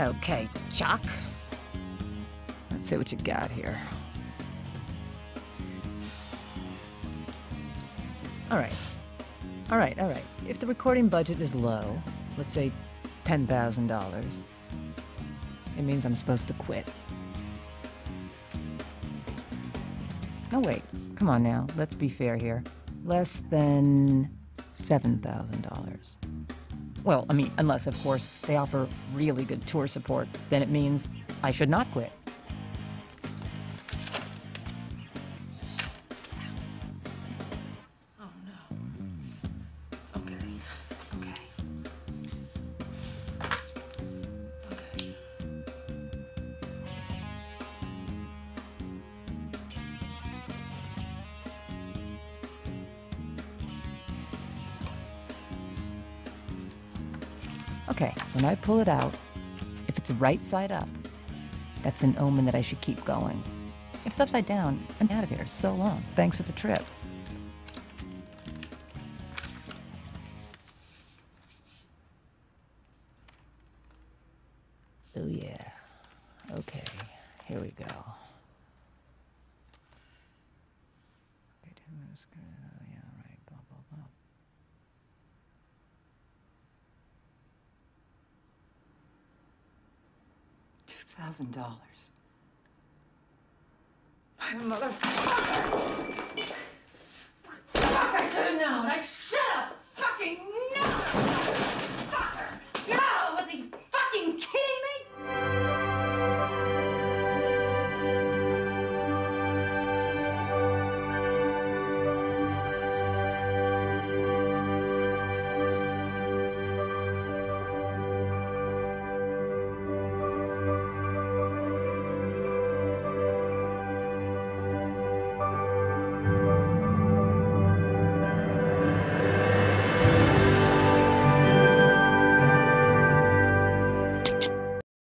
Okay, Chuck. Let's see what you got here. All right. If the recording budget is low, let's say $10,000, it means I'm supposed to quit. No, wait. Come on now. Let's be fair here. Less than $7,000. Well, I mean, unless, of course, they offer really good tour support, then it means I should not quit. Oh, no. Okay. Okay, when I pull it out, if it's right side up, that's an omen that I should keep going. If it's upside down, I'm out of here. So long. Thanks for the trip. Oh, yeah. Okay, here we go. $2,000. My mother.